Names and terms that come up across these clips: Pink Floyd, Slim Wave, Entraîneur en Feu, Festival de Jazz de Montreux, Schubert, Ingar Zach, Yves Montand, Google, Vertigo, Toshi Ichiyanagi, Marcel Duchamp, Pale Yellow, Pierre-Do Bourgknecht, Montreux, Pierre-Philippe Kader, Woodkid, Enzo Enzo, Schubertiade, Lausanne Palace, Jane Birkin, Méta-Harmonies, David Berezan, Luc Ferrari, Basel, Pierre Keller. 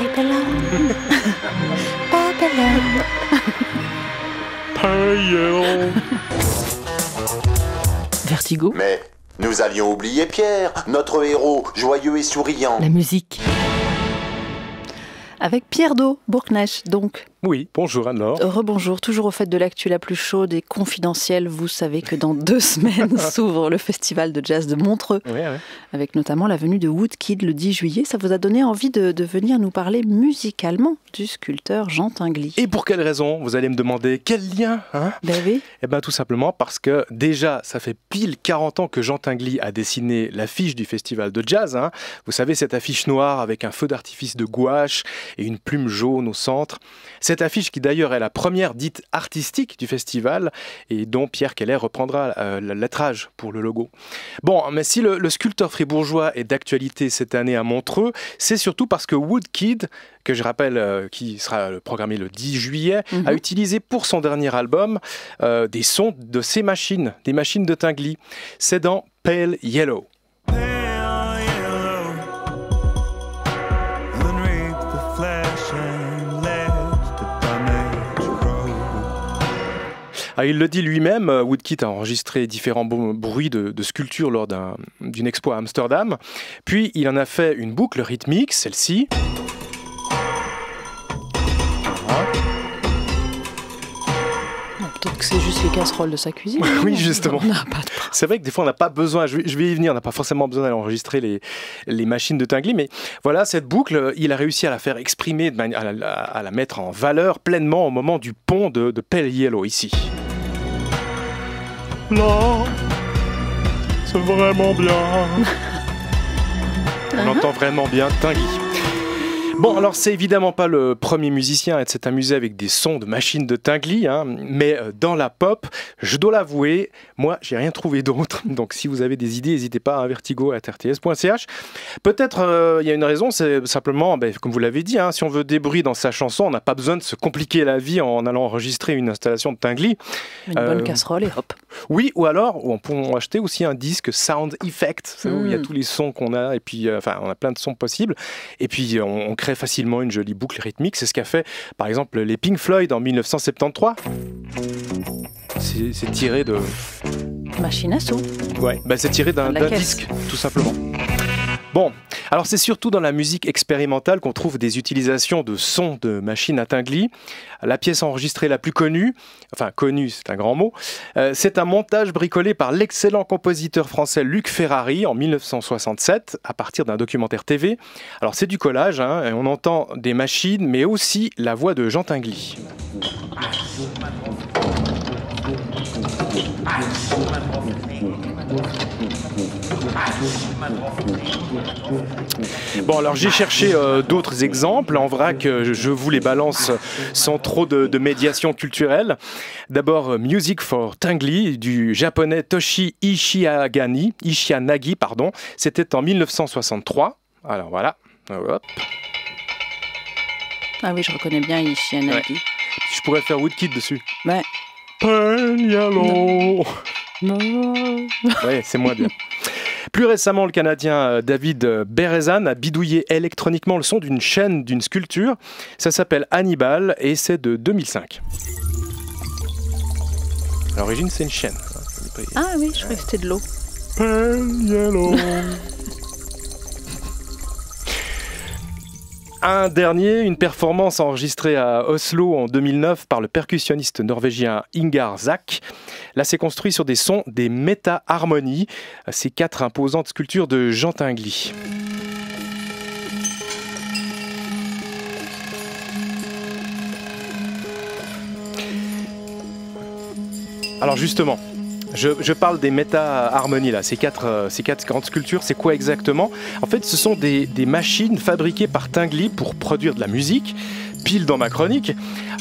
Papillon. Papillon. Vertigo. Mais nous allions oublier Pierre, notre héros, joyeux et souriant. La musique. Avec Pierre-Do Bourgknecht, donc. Oui, bonjour Anne-Laure. Rebonjour, toujours au fait de l'actu la plus chaude et confidentielle. Vous savez que dans 2 semaines s'ouvre le Festival de Jazz de Montreux, oui. Avec notamment la venue de Woodkid le 10 juillet. Ça vous a donné envie de venir nous parler musicalement du sculpteur Jean Tinguely. Et pour quelle raison? Vous allez me demander quel lien, hein? Ben oui. Eh bien tout simplement parce que déjà, ça fait pile 40 ans que Jean Tinguely a dessiné l'affiche du Festival de Jazz. Hein. Vous savez, cette affiche noire avec un feu d'artifice de gouache et une plume jaune au centre. Cette affiche qui d'ailleurs est la première dite artistique du festival et dont Pierre Keller reprendra le lettrage pour le logo. Bon, mais si le sculpteur fribourgeois est d'actualité cette année à Montreux, c'est surtout parce que Woodkid, que je rappelle qui sera programmé le 10 juillet, a utilisé pour son dernier album des sons de ses machines, des machines de Tinguely. C'est dans Pale Yellow. Ah, il le dit lui-même, Woodkid a enregistré différents bruits de sculptures lors d'une expo à Amsterdam. Puis il en a fait une boucle rythmique, celle-ci. Peut-être que c'est juste les casseroles de sa cuisine. Oui, justement. C'est vrai que des fois, on n'a pas besoin, je vais y venir, on n'a pas forcément besoin d'aller enregistrer les machines de Tinguely, mais voilà, cette boucle, il a réussi à la faire exprimer, à la mettre en valeur pleinement au moment du pont de Pale Yellow, ici. Là, c'est vraiment bien. On entend vraiment bien Tinguely. Bon, alors c'est évidemment pas le premier musicien à s'être amusé avec des sons de machines de Tinguely, hein, mais dans la pop, je dois l'avouer, moi j'ai rien trouvé d'autre. Donc si vous avez des idées, n'hésitez pas à vertigo@rts.ch. Peut-être il y a une raison, c'est simplement, comme vous l'avez dit, hein, si on veut des bruits dans sa chanson, on n'a pas besoin de se compliquer la vie en allant enregistrer une installation de Tinguely. Une bonne casserole et hop. Oui, ou alors on peut acheter aussi un disque Sound Effect, où il y a tous les sons qu'on a, et puis enfin on a plein de sons possibles, et puis on crée facilement une jolie boucle rythmique. C'est ce qu'a fait par exemple les Pink Floyd en 1973. C'est tiré de... Machine à sous. Ouais, bah c'est tiré d'un disque, tout simplement. Bon, alors c'est surtout dans la musique expérimentale qu'on trouve des utilisations de sons de machines à Tinguely. La pièce enregistrée la plus connue, enfin connue c'est un grand mot, c'est un montage bricolé par l'excellent compositeur français Luc Ferrari en 1967 à partir d'un documentaire TV. Alors c'est du collage, hein, et on entend des machines mais aussi la voix de Jean Tinguely. Bon, alors j'ai cherché d'autres exemples en vrac, je vous les balance sans trop de médiation culturelle. D'abord Music for Tinguely du japonais Toshi Ichiyanagi, pardon. C'était en 1963. Alors voilà. Hop. Ah oui, je reconnais bien Ichiyanagi. Ouais. Je pourrais faire Woodkid dessus. Ouais. Yellow. Ouais, c'est moins bien. Plus récemment, le Canadien David Berezan a bidouillé électroniquement le son d'une chaîne, d'une sculpture. Ça s'appelle Hannibal et c'est de 2005. À l'origine, c'est une chaîne. Ah oui, je croyais que c'était de l'eau. Un dernier, une performance enregistrée à Oslo en 2009 par le percussionniste norvégien Ingar Zach. Là, c'est construit sur des sons des Méta-Harmonies, ces 4 imposantes sculptures de Jean Tinguely. Alors justement, je parle des Méta-Harmonies, là, ces quatre grandes sculptures, c'est quoi exactement? En fait, ce sont des machines fabriquées par Tinguely pour produire de la musique, pile dans ma chronique.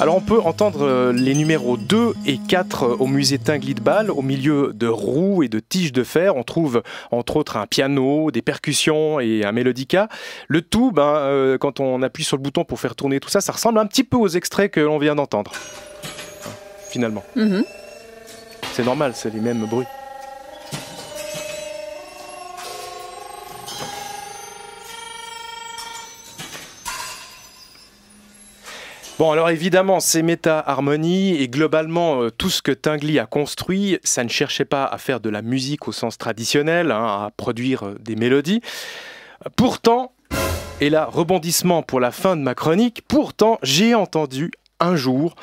Alors on peut entendre les numéros 2 et 4 au musée Tinguely de Bâle, au milieu de roues et de tiges de fer. On trouve entre autres un piano, des percussions et un mélodica. Le tout, quand on appuie sur le bouton pour faire tourner tout ça, ça ressemble un petit peu aux extraits que l'on vient d'entendre, finalement. C'est normal, c'est les mêmes bruits. Bon, alors évidemment, ces Méta-Harmonies et globalement tout ce que Tinguely a construit, ça ne cherchait pas à faire de la musique au sens traditionnel, hein, à produire des mélodies. Pourtant, et là, rebondissement pour la fin de ma chronique, pourtant j'ai entendu un jour,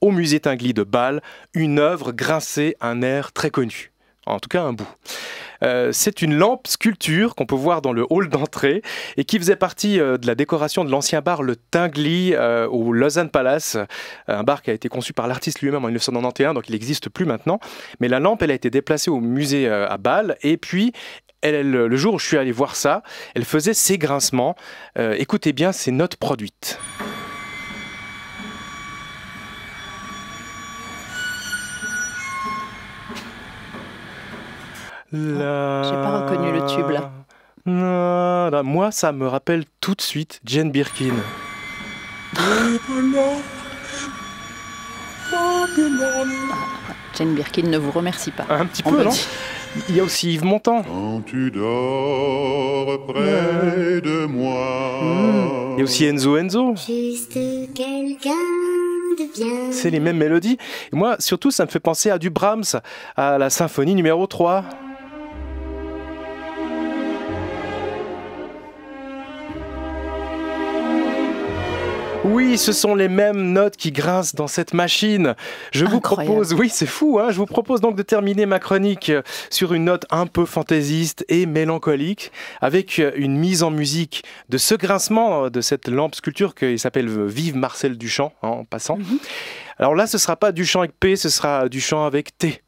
au musée Tinguely de Bâle, une œuvre grincer un air très connu. En tout cas, un bout. C'est une lampe sculpture qu'on peut voir dans le hall d'entrée et qui faisait partie de la décoration de l'ancien bar le Tinguely au Lausanne Palace, un bar qui a été conçu par l'artiste lui-même en 1991, donc il n'existe plus maintenant. Mais la lampe, elle a été déplacée au musée à Bâle et puis le jour où je suis allé voir ça, elle faisait ses grincements. Écoutez bien ces notes produites. J'ai pas reconnu le tube là. Moi, ça me rappelle tout de suite Jane Birkin. Jane Birkin ne vous remercie pas. Un petit peu, non? Il y a aussi Yves Montand. Quand tu dors près de moi. Il y a aussi Enzo Enzo. Juste quelqu'un. C'est les mêmes mélodies. Et moi, surtout, ça me fait penser à du Brahms, à la symphonie numéro 3. Oui, ce sont les mêmes notes qui grincent dans cette machine. Je vous propose, oui, c'est fou, hein, je vous propose donc de terminer ma chronique sur une note un peu fantaisiste et mélancolique, avec une mise en musique de ce grincement de cette lampe sculpture qui s'appelle Vive Marcel Duchamp, hein, en passant. Alors là, ce ne sera pas Duchamp avec P, ce sera Duchamp avec T.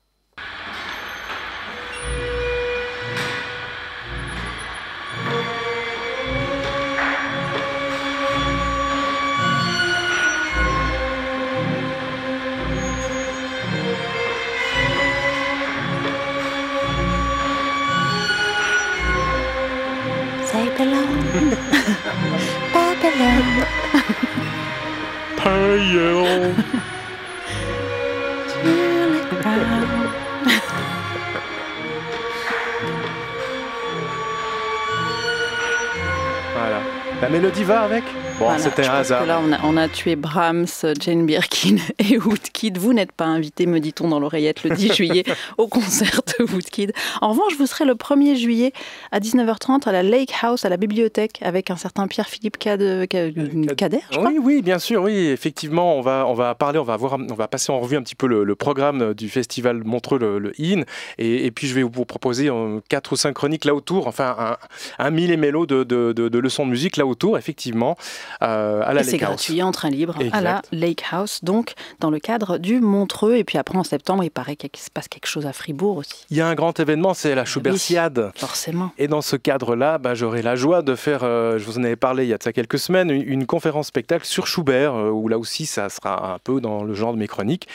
Voilà. La mélodie va avec. Bon, voilà, c'était un hasard. Là, on a tué Brahms, Jane Birkin et Woodkid. Vous n'êtes pas invité, me dit-on dans l'oreillette, le 10 juillet au concert de Woodkid. En revanche, vous serez le 1er juillet à 19h30 à la Lake House, à la bibliothèque, avec un certain Pierre-Philippe Kader, je crois. Oui, oui, bien sûr, oui. Effectivement, on va passer en revue un petit peu le programme du Festival Montreux, le IN. Et puis, je vais vous proposer 4 ou 5 chroniques là autour, enfin, un mille et mélo de leçons de musique là autour, effectivement. C'est gratuit, en train libre, exact. À la Lake House, donc dans le cadre du Montreux. Et puis après, en septembre, il paraît qu'il se passe quelque chose à Fribourg aussi. Il y a un grand événement, c'est la Schubertiade. Oui, forcément. Et dans ce cadre-là, bah, j'aurai la joie de faire, je vous en avais parlé il y a de ça quelques semaines, une conférence spectacle sur Schubert, où là aussi ça sera un peu dans le genre de mes chroniques.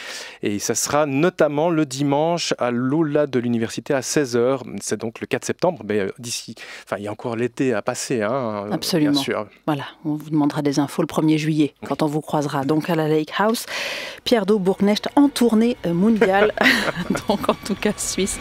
Et ça sera notamment le dimanche à l'Aula de l'Université à 16h. C'est donc le 4 septembre. D'ici, enfin, il y a encore l'été à passer. Hein, absolument. Bien sûr. Voilà, on vous demandera des infos le 1er juillet, quand on vous croisera. Donc à la Lake House, Pierre-Do Bourgknecht en tournée mondiale, donc en tout cas suisse.